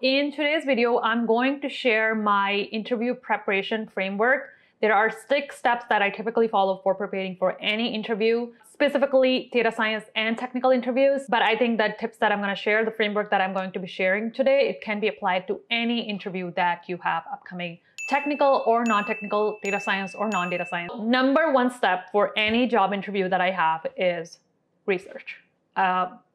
In today's video, I'm going to share my interview preparation framework. There are 6 steps that I typically follow for preparing for any interview, specifically data science and technical interviews. But I think the tips that I'm going to share, the framework that I'm going to be sharing today, it can be applied to any interview that you have upcoming, technical or non-technical, data science or non-data science. Number 1 step for any job interview that I have is research.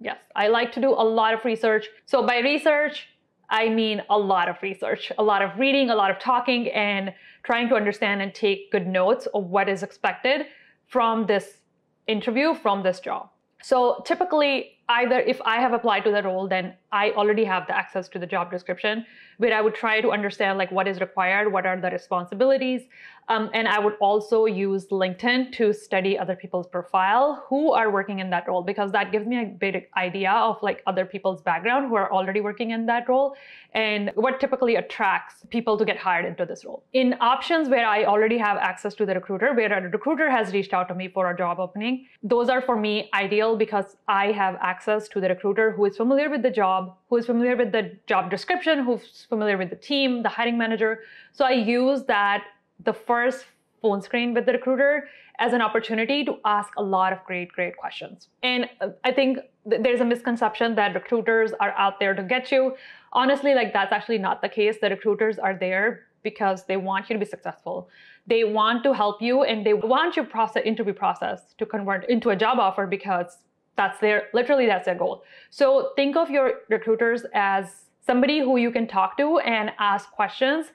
Yes, I like to do a lot of research. So by research, I mean a lot of research, a lot of reading, a lot of talking, and trying to understand and take good notes of what is expected from this interview, from this job. So typically, either if I have applied to the role, then I already have the access to the job description, where I would try to understand like what is required, what are the responsibilities. And I would also use LinkedIn to study other people's profile who are working in that role, because that gives me a big idea of like other people's background who are already working in that role and what typically attracts people to get hired into this role. In options where I already have access to the recruiter, where a recruiter has reached out to me for a job opening, those are for me ideal because I have access to the recruiter who is familiar with the job, who is familiar with the job description, who's familiar with the team, the hiring manager. So I use that, the first phone screen with the recruiter, as an opportunity to ask a lot of great questions. And I think there's a misconception that recruiters are out there to get you. Honestly, like that's actually not the case. The recruiters are there because they want you to be successful. They want to help you and they want your interview process to convert into a job offer because that's their goal. So think of your recruiters as somebody who you can talk to and ask questions.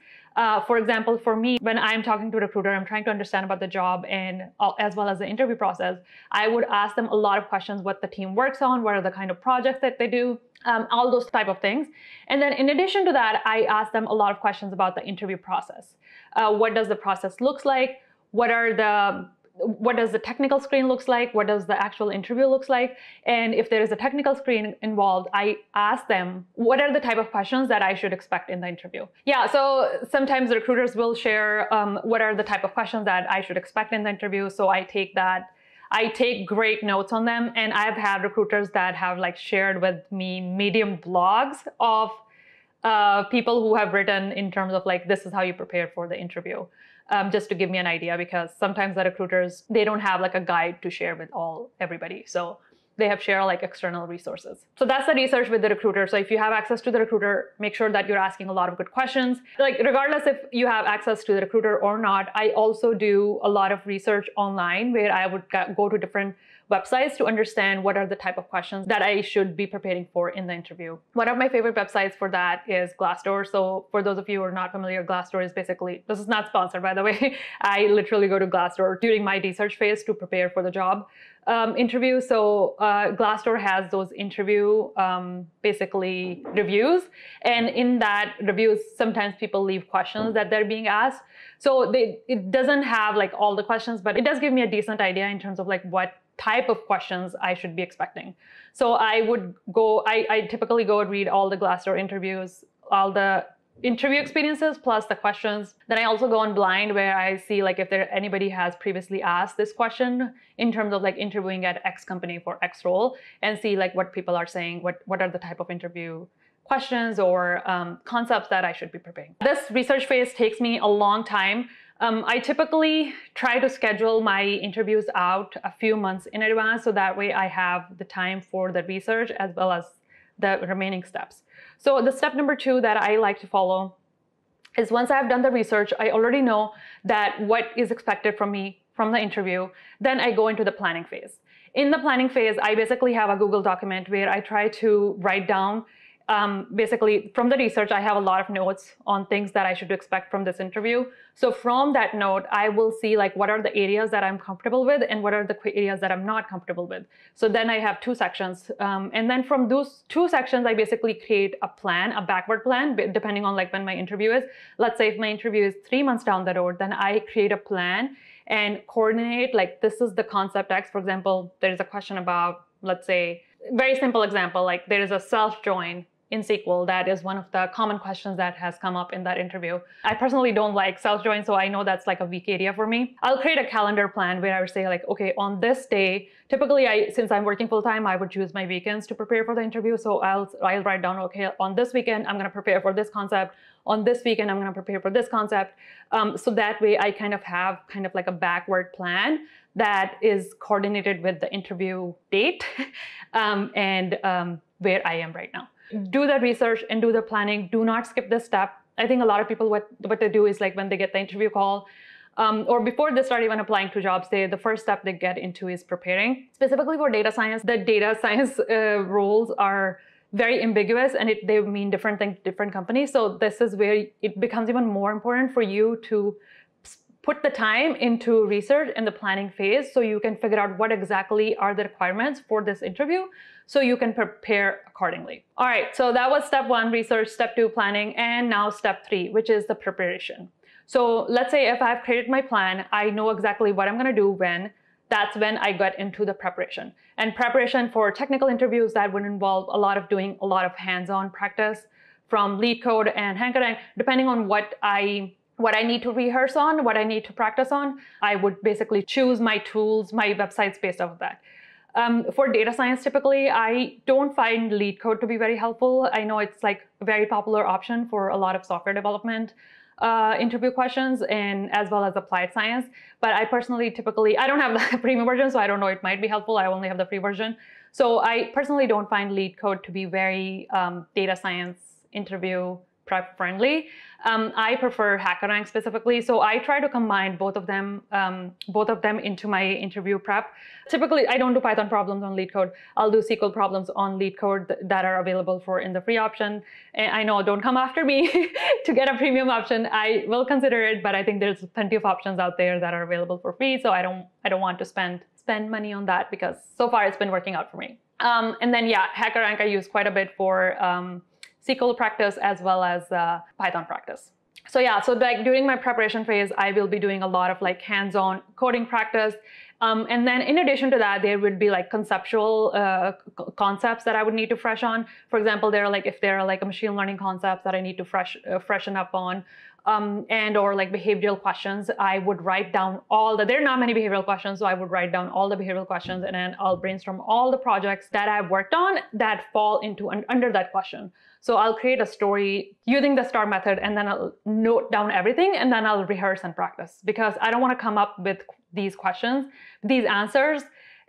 For example, for me, when I'm talking to a recruiter, I'm trying to understand about the job and as well as the interview process. I would ask them a lot of questions, what the team works on, what are the kind of projects that they do, all those type of things. And then in addition to that, I ask them a lot of questions about the interview process. What does the process look like? What does the technical screen looks like? What does the actual interview looks like? And if there is a technical screen involved, I ask them, what are the type of questions that I should expect in the interview? Yeah, so sometimes the recruiters will share what are the type of questions that I should expect in the interview. So I take great notes on them. And I've had recruiters that have like shared with me Medium blogs of people who have written in terms of like, this is how you prepare for the interview. Just to give me an idea, because sometimes the recruiters, they don't have like a guide to share with everybody. So they have shared like external resources. So that's the research with the recruiter. So if you have access to the recruiter, make sure that you're asking a lot of good questions. Like regardless if you have access to the recruiter or not, I also do a lot of research online where I would go to different websites to understand what are the type of questions that I should be preparing for in the interview. One of my favorite websites for that is Glassdoor. So for those of you who are not familiar, Glassdoor is basically, this is not sponsored by the way, I literally go to Glassdoor during my research phase to prepare for the job interview. So Glassdoor has those interview basically reviews, and in that reviews sometimes people leave questions that they're being asked. So it doesn't have like all the questions, but it does give me a decent idea in terms of like what type of questions I should be expecting. So I typically go and read all the Glassdoor interviews, all the interview experiences, plus the questions. Then I also go on blind where I see like if anybody has previously asked this question in terms of like interviewing at X company for X role, and see like what people are saying, what are the type of interview questions or concepts that I should be preparing. This research phase takes me a long time. I typically try to schedule my interviews out a few months in advance, so that way I have the time for the research as well as the remaining steps. So the step number 2 that I like to follow is once I've done the research, I already know that what is expected from me from the interview, then I go into the planning phase. In the planning phase, I basically have a Google document where I try to write down basically from the research, I have a lot of notes on things that I should expect from this interview. So from that note, I will see like what are the areas that I'm comfortable with and what are the areas that I'm not comfortable with. So then I have 2 sections. And then from those 2 sections, I basically create a plan, a backward plan, depending on like when my interview is. Let's say if my interview is 3 months down the road, then I create a plan and coordinate like this is the concept X. For example, there is a question about, let's say, very simple example, like there is a self-join in SQL. That is one of the common questions that has come up in that interview. I personally don't like self-join, so I know that's like a weak area for me. I'll create a calendar plan where I would say like, okay, on this day, typically since I'm working full-time, I would choose my weekends to prepare for the interview. So I'll write down, okay, on this weekend, I'm going to prepare for this concept. On this weekend, I'm going to prepare for this concept. So that way I kind of have kind of like a backward plan that is coordinated with the interview date and where I am right now. Do the research and do the planning. Do not skip this step. I think a lot of people, what they do is like when they get the interview call, or before they start even applying to jobs, the first step they get into is preparing. Specifically for data science, the data science roles are very ambiguous, and they mean different things to different companies. So this is where it becomes even more important for you to put the time into research and the planning phase so you can figure out what exactly are the requirements for this interview so you can prepare accordingly. All right, so that was step one, research, step two, planning, and now step three, which is the preparation. So let's say if I've created my plan, I know exactly what I'm gonna do when. That's when I got into the preparation. And preparation for technical interviews, that would involve a lot of doing a lot of hands-on practice from LeetCode and HackerRank, depending on what I need to rehearse on, what I need to practice on. I would basically choose my tools, my websites based off of that. For data science, typically, I don't find LeetCode to be very helpful. I know it's like a very popular option for a lot of software development interview questions and as well as applied science. But I personally typically, I don't have the premium version, so I don't know, it might be helpful. I only have the free version. So I personally don't find LeetCode to be very data science interview prep friendly. I prefer HackerRank specifically. So I try to combine both of them into my interview prep. Typically, I don't do Python problems on LeetCode. I'll do SQL problems on LeetCode that are available in the free option. And I know, don't come after me to get a premium option. I will consider it, but I think there's plenty of options out there that are available for free. So I don't want to spend money on that because so far it's been working out for me. And then yeah, HackerRank I use quite a bit for SQL practice as well as Python practice. So yeah, so like during my preparation phase, I will be doing a lot of like hands-on coding practice. And then in addition to that, there would be like conceptual concepts that I would need to freshen on. For example, there are like machine learning concepts that I need to freshen up on, and or like behavioral questions. I would write down there are not many behavioral questions, so I would write down all the behavioral questions, and then I'll brainstorm all the projects that I've worked on that fall under that question. So I'll create a story using the STAR method, and then I'll note down everything, and then I'll rehearse and practice, because I don't want to come up with these questions, these answers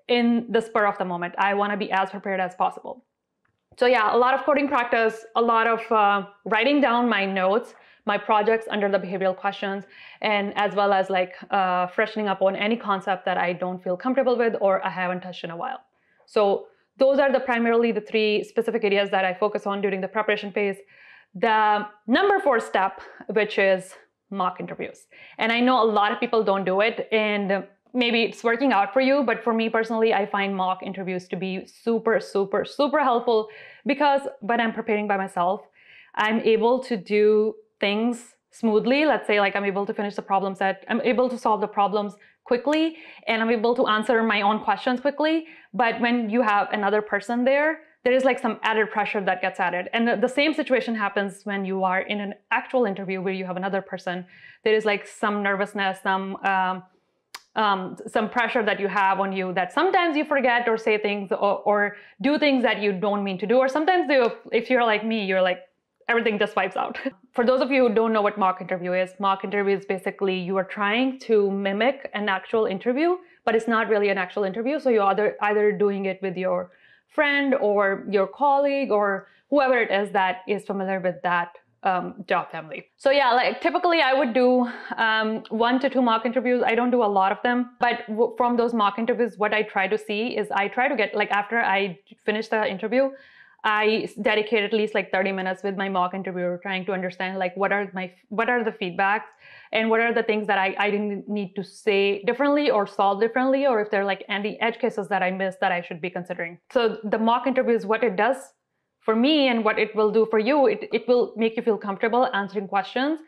in the spur of the moment. I want to be as prepared as possible. So yeah, a lot of coding practice, a lot of writing down my notes, my projects under the behavioral questions, and as well as like freshening up on any concept that I don't feel comfortable with or I haven't touched in a while. So those are primarily the three specific areas that I focus on during the preparation phase. The number four step, which is mock interviews. And I know a lot of people don't do it, and maybe it's working out for you, but for me personally, I find mock interviews to be super, super, super helpful, because when I'm preparing by myself, I'm able to do things smoothly. Let's say like I'm able to finish the problem set, I'm able to solve the problems quickly, and I'm able to answer my own questions quickly. But when you have another person there is like some added pressure that gets added. And the same situation happens when you are in an actual interview where you have another person. There is like some nervousness, some pressure that you have on you, that sometimes you forget or say things or do things that you don't mean to do. Or sometimes if you're like me, you're like, everything just wipes out. For those of you who don't know what mock interview is basically you are trying to mimic an actual interview, but it's not really an actual interview. So you're either doing it with your friend or your colleague or whoever it is that is familiar with that job family. So yeah, like typically I would do 1 to 2 mock interviews. I don't do a lot of them, but from those mock interviews, what I try to see is I try to get, like after I finish the interview, I dedicate at least like 30 minutes with my mock interviewer trying to understand like what are the feedbacks and what are the things that I didn't need to say differently or solve differently, or if there are like any edge cases that I missed that I should be considering. So the mock interview is what it does for me, and what it will do for you, it will make you feel comfortable answering questions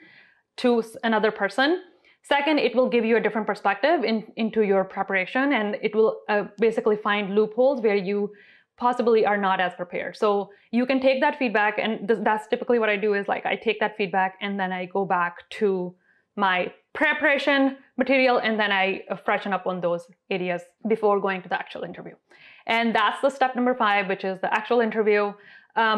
to another person. Second, it will give you a different perspective into your preparation, and it will basically find loopholes where you possibly are not as prepared. So you can take that feedback, and that's typically what I do, is like I take that feedback and then I go back to my preparation material and then I freshen up on those areas before going to the actual interview. And that's the step number 5, which is the actual interview.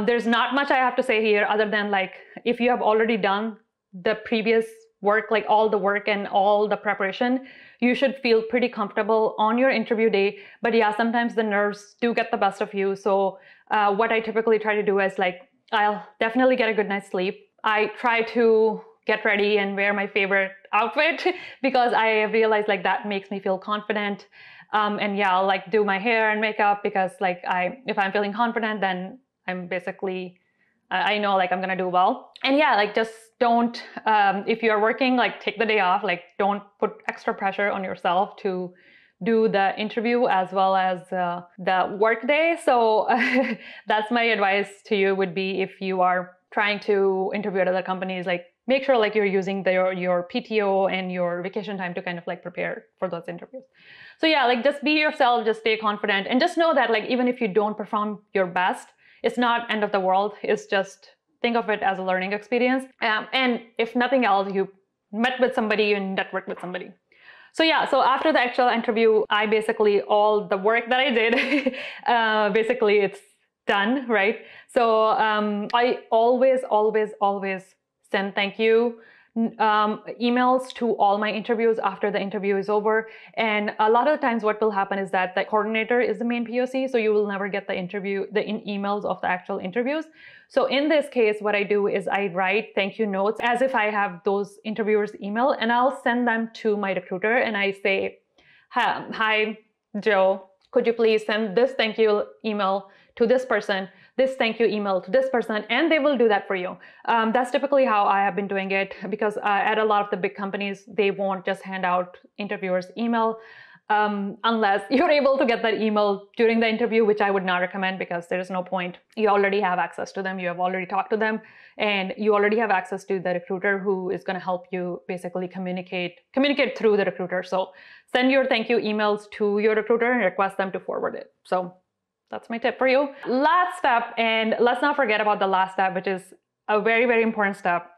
There's not much I have to say here other than, like, if you have already done the previous work, like all the work and all the preparation, you should feel pretty comfortable on your interview day. But yeah, sometimes the nerves do get the best of you. So what I typically try to do is, like, I'll definitely get a good night's sleep. I try to get ready and wear my favorite outfit because I realized, like, that makes me feel confident. And yeah, I'll like do my hair and makeup because, like, if I'm feeling confident, then I'm basically, I know, like, I'm gonna do well. And yeah, like, just don't, if you're working, like, take the day off. Like, don't put extra pressure on yourself to do the interview as well as the work day. So that's my advice to you would be, if you are trying to interview at other companies, like, make sure, like, you're using your PTO and your vacation time to kind of, like, prepare for those interviews. So yeah, like, just be yourself, just stay confident, and just know that, like, even if you don't perform your best, it's not end of the world. It's just, think of it as a learning experience. And if nothing else, you met with somebody and networked with somebody. So yeah, so after the actual interview, I basically, all the work that I did, basically it's done, right? So I always, always, always send thank you emails to all my interviews after the interview is over. And a lot of the times what will happen is that the coordinator is the main POC, so you will never get the emails of the actual interviews. So in this case, what I do is I write thank you notes as if I have those interviewers' email, and I'll send them to my recruiter and I say, hi, Joe, could you please send this thank you email to this person, this thank you email to this person, and they will do that for you. That's typically how I have been doing it, because at a lot of the big companies, they won't just hand out interviewers' email unless you're able to get that email during the interview, which I would not recommend because there is no point. You already have access to them, you have already talked to them, and you already have access to the recruiter who is gonna help you basically communicate through the recruiter. So send your thank you emails to your recruiter and request them to forward it. So that's my tip for you. Last step, and let's not forget about the last step, which is a very, very important step,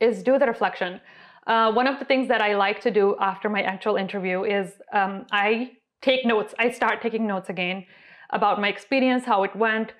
is do the reflection. One of the things that I like to do after my actual interview is I take notes. I start taking notes again about my experience, how it went,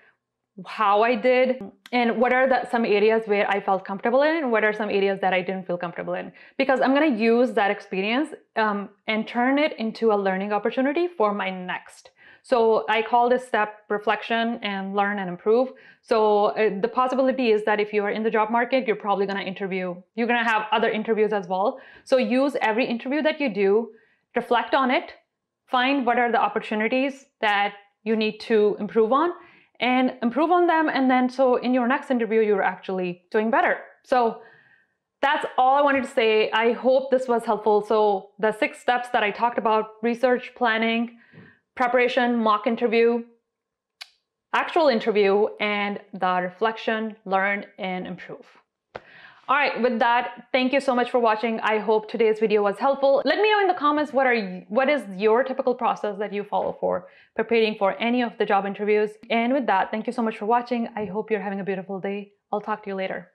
how I did, and what are some areas where I felt comfortable in, and what are some areas that I didn't feel comfortable in, because I'm gonna use that experience and turn it into a learning opportunity for my next. So I call this step reflection and learn and improve. So the possibility is that if you are in the job market, you're probably going to interview. You're going to have other interviews as well. So use every interview that you do, reflect on it, find what are the opportunities that you need to improve on, and improve on them. And then so in your next interview, you're actually doing better. So that's all I wanted to say. I hope this was helpful. So the 6 steps that I talked about: research, planning, preparation, mock interview, actual interview, and the reflection, learn, and improve. All right, with that, thank you so much for watching. I hope today's video was helpful. Let me know in the comments what is your typical process that you follow for preparing for any of the job interviews. And with that, thank you so much for watching. I hope you're having a beautiful day. I'll talk to you later.